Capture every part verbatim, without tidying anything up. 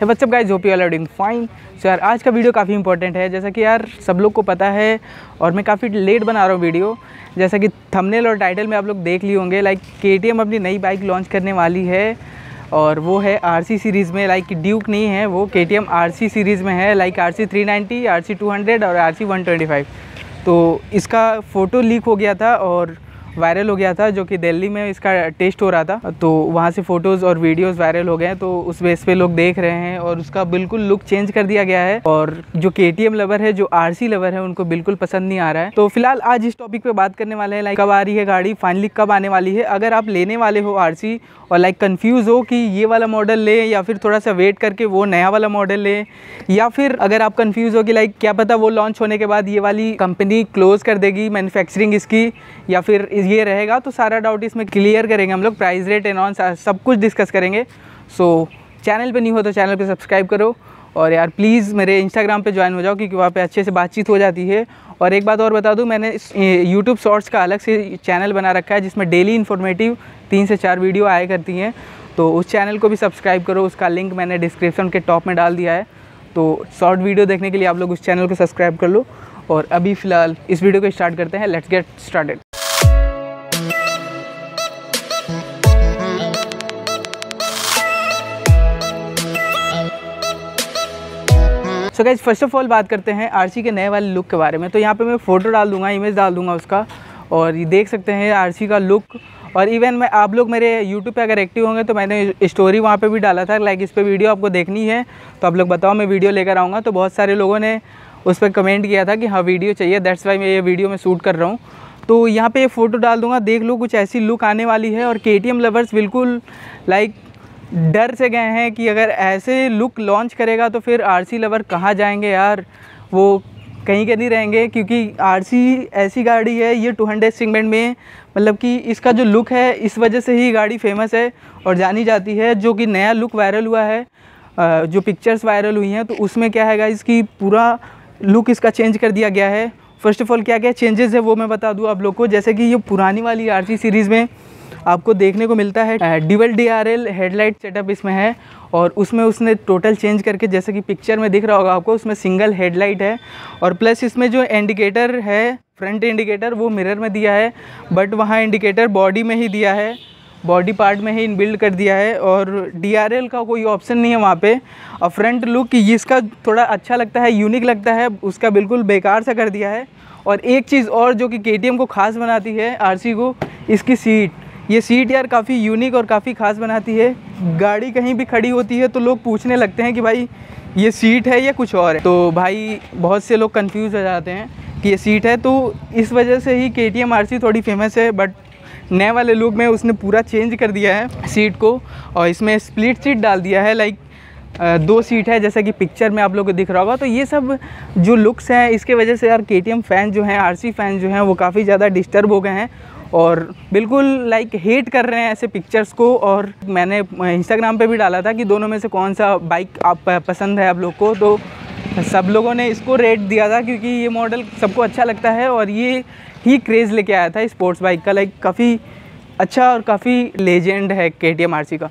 है WhatsApp guys, hope you all are doing fine. So यार आज का वीडियो काफ़ी इंपॉर्टेंट है, जैसा कि यार सब लोग को पता है और मैं काफ़ी लेट बना रहा हूँ वीडियो। जैसा कि थंबनेल और टाइटल में आप लोग देख लिए होंगे, लाइक केटीएम अपनी नई बाइक लॉन्च करने वाली है और वो है आरसी सीरीज़ में। लाइक ड्यूक नहीं है, वो केटीएम आरसी सीरीज़ में है, like RC three ninety, RC two hundred और आरसी वन ट्वेंटी फाइव। तो इसका फ़ोटो लीक हो गया था और वायरल हो गया था, जो कि दिल्ली में इसका टेस्ट हो रहा था, तो वहाँ से फ़ोटोज़ और वीडियोस वायरल हो गए हैं। तो उस बेस पे लोग देख रहे हैं और उसका बिल्कुल लुक चेंज कर दिया गया है और जो केटीएम लवर है, जो आरसी लवर है, उनको बिल्कुल पसंद नहीं आ रहा है। तो फिलहाल आज इस टॉपिक पे बात करने वाले हैं, लाइक कब आ रही है गाड़ी, फाइनली कब आने वाली है। अगर आप लेने वाले हो आरसी और लाइक कन्फ्यूज़ हो कि ये वाला मॉडल लें या फिर थोड़ा सा वेट करके वो नया वाला मॉडल लें, या फिर अगर आप कन्फ्यूज़ हो कि लाइक क्या पता वो लॉन्च होने के बाद ये वाली कंपनी क्लोज़ कर देगी मैन्युफैक्चरिंग इसकी या फिर ये रहेगा, तो सारा डाउट इसमें क्लियर करेंगे हम लोग। प्राइस, रेट, एनॉन्स सब कुछ डिस्कस करेंगे। सो so, चैनल पे नहीं हो तो चैनल को सब्सक्राइब करो और यार प्लीज़ मेरे इंस्टाग्राम पे ज्वाइन हो जाओ, क्योंकि वहाँ पे अच्छे से बातचीत हो जाती है। और एक बात और बता दूँ, मैंने यूट्यूब शॉर्ट्स का अलग से चैनल बना रखा है, जिसमें डेली इन्फॉर्मेटिव तीन से चार वीडियो आया करती हैं, तो उस चैनल को भी सब्सक्राइब करो। उसका लिंक मैंने डिस्क्रिप्शन के टॉप में डाल दिया है, तो शॉर्ट वीडियो देखने के लिए आप लोग उस चैनल को सब्सक्राइब कर लो। और अभी फ़िलहाल इस वीडियो को स्टार्ट करते हैं, let's get started. So guys, first of all बात करते हैं आरसी के नए वाले लुक के बारे में। तो यहाँ पे मैं फ़ोटो डाल दूंगा, इमेज डाल दूंगा उसका, और ये देख सकते हैं आरसी का लुक। और इवन मैं आप लोग मेरे यूट्यूब पे अगर एक्टिव होंगे तो मैंने स्टोरी वहाँ पे भी डाला था, लाइक इस पर वीडियो आपको देखनी है तो आप लोग बताओ, मैं वीडियो लेकर आऊँगा। तो बहुत सारे लोगों ने उस पर कमेंट किया था कि हाँ वीडियो चाहिए, दैट्स वाई मैं ये वीडियो में शूट कर रहा हूँ। तो यहाँ पर ये फ़ोटो डाल दूँगा, देख लो, कुछ ऐसी लुक आने वाली है। और केटीएम लवर्स बिल्कुल लाइक डर से गए हैं कि अगर ऐसे लुक लॉन्च करेगा तो फिर आरसी लवर कहाँ जाएंगे यार, वो कहीं के नहीं रहेंगे। क्योंकि आरसी ऐसी गाड़ी है, ये टू हंड्रेड सेगमेंट में, मतलब कि इसका जो लुक है इस वजह से ही गाड़ी फेमस है और जानी जाती है। जो कि नया लुक वायरल हुआ है, जो पिक्चर्स वायरल हुई हैं, तो उसमें क्या है गाइस कि पूरा लुक इसका चेंज कर दिया गया है। फर्स्ट ऑफ़ ऑल क्या क्या चेंजेस है वो मैं बता दूँ आप लोग को। जैसे कि ये पुरानी वाली आरसी सीरीज़ में आपको देखने को मिलता है dual D R L headlight setup इसमें है, और उसमें उसने टोटल चेंज करके, जैसे कि पिक्चर में दिख रहा होगा आपको, उसमें सिंगल हेडलाइट है। और प्लस इसमें जो इंडिकेटर है, फ्रंट इंडिकेटर, वो मिरर में दिया है, बट वहाँ इंडिकेटर बॉडी में ही दिया है, बॉडी पार्ट में ही इनबिल्ड कर दिया है। और डी आर एल का कोई ऑप्शन नहीं है वहाँ पे। और फ्रंट लुक इसका थोड़ा अच्छा लगता है, यूनिक लगता है, उसका बिल्कुल बेकार सा कर दिया है। और एक चीज़ और जो कि केटीएम को ख़ास बनाती है आरसी को, इसकी सीट। ये सीट यार काफ़ी यूनिक और काफ़ी ख़ास बनाती है। गाड़ी कहीं भी खड़ी होती है तो लोग पूछने लगते हैं कि भाई ये सीट है या कुछ और है, तो भाई बहुत से लोग कंफ्यूज हो जाते हैं कि ये सीट है। तो इस वजह से ही केटीएम आरसी थोड़ी फेमस है, बट नए वाले लुक में उसने पूरा चेंज कर दिया है सीट को। और इसमें स्प्लिट सीट डाल दिया है, लाइक दो सीट है जैसा कि पिक्चर में आप लोगों को दिख रहा होगा। तो ये सब जो लुक्स हैं, इसके वजह से यार केटीएम फ़ैन जो हैं, आरसी फ़ैन जो हैं, वो काफ़ी ज़्यादा डिस्टर्ब हो गए हैं और बिल्कुल लाइक हेट कर रहे हैं ऐसे पिक्चर्स को। और मैंने इंस्टाग्राम पे भी डाला था कि दोनों में से कौन सा बाइक आप पसंद है आप लोग को, तो सब लोगों ने इसको रेट दिया था, क्योंकि ये मॉडल सबको अच्छा लगता है और ये ही क्रेज़ लेके आया था स्पोर्ट्स बाइक का। लाइक काफ़ी अच्छा और काफ़ी लेजेंड है केटीएम आरसी का।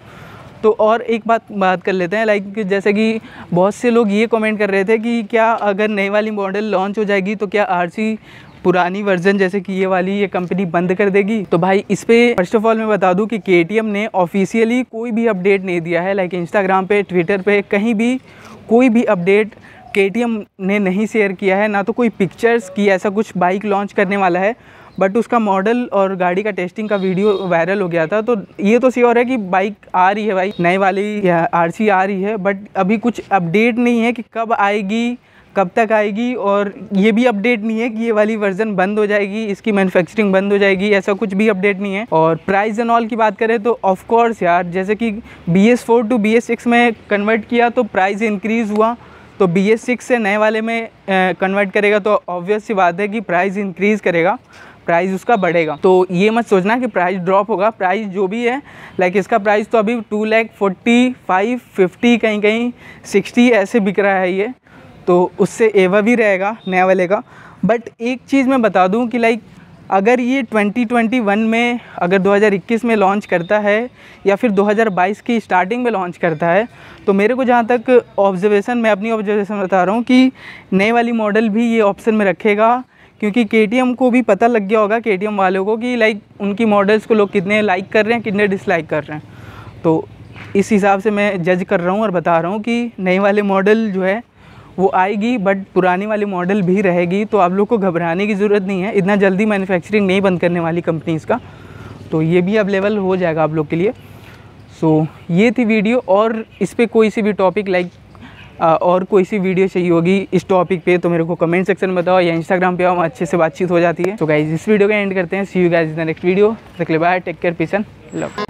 तो और एक बात बात कर लेते हैं, लाइक जैसे कि बहुत से लोग ये कमेंट कर रहे थे कि क्या अगर नई वाली मॉडल लॉन्च हो जाएगी तो क्या आरसी पुरानी वर्जन जैसे कि ये वाली ये कंपनी बंद कर देगी। तो भाई इस पे फर्स्ट ऑफ ऑल मैं बता दूं कि केटीएम ने ऑफिशियली कोई भी अपडेट नहीं दिया है, लाइक इंस्टाग्राम पे, ट्विटर पे, कहीं भी कोई भी अपडेट केटीएम ने नहीं शेयर किया है, ना तो कोई पिक्चर्स की ऐसा कुछ बाइक लॉन्च करने वाला है। बट उसका मॉडल और गाड़ी का टेस्टिंग का वीडियो वायरल हो गया था, तो ये तो श्योर है कि बाइक आ रही है, भाई नई वाली आरसी आ रही है। बट अभी कुछ अपडेट नहीं है कि कब आएगी, कब तक आएगी, और ये भी अपडेट नहीं है कि ये वाली वर्जन बंद हो जाएगी, इसकी मैन्युफैक्चरिंग बंद हो जाएगी, ऐसा कुछ भी अपडेट नहीं है। और प्राइस एंड ऑल की बात करें तो ऑफकोर्स यार, जैसे कि B S four to B S six में कन्वर्ट किया तो प्राइस इंक्रीज़ हुआ, तो बी एस सिक्स से नए वाले में कन्वर्ट करेगा तो ऑब्वियस सी बात है कि प्राइस इंक्रीज़ करेगा, प्राइस उसका बढ़ेगा। तो ये मत सोचना कि प्राइस ड्रॉप होगा, प्राइस जो भी है, लाइक इसका प्राइस तो अभी two lakh forty five fifty कहीं कहीं सिक्सटी ऐसे बिक रहा है ये, तो उससे एवा भी रहेगा नया वाले का। बट एक चीज़ मैं बता दूं कि लाइक अगर ये ट्वेंटी ट्वेंटी वन में, अगर दो हज़ार इक्कीस में लॉन्च करता है या फिर दो हज़ार बाईस की स्टार्टिंग में लॉन्च करता है, तो मेरे को जहाँ तक ऑब्जर्वेशन, मैं अपनी ऑब्जर्वेशन बता रहा हूँ कि नए वाली मॉडल भी ये ऑप्शन में रखेगा, क्योंकि K T M को भी पता लग गया होगा, K T M वालों को, कि लाइक उनकी मॉडल्स को लोग कितने लाइक कर रहे हैं, कितने डिसलाइक कर रहे हैं। तो इस हिसाब से मैं जज कर रहा हूँ और बता रहा हूँ कि नए वाले मॉडल जो है वो आएगी, बट पुरानी वाली मॉडल भी रहेगी। तो आप लोग को घबराने की ज़रूरत नहीं है, इतना जल्दी मैन्युफैक्चरिंग नहीं बंद करने वाली कंपनीज़ का। तो ये भी अवेलेबल हो जाएगा आप लोग के लिए। सो so, ये थी वीडियो, और इस पर कोई सी भी टॉपिक लाइक और कोई सी वीडियो चाहिए होगी इस टॉपिक पे तो मेरे को कमेंट सेक्शन में बताओ, या इंस्टाग्राम पे आओ, अच्छे से बातचीत हो जाती है। तो गाइज इस वीडियो का एंड करते हैं। See you guys in the next video. तक के लिए bye, take care, peace and love.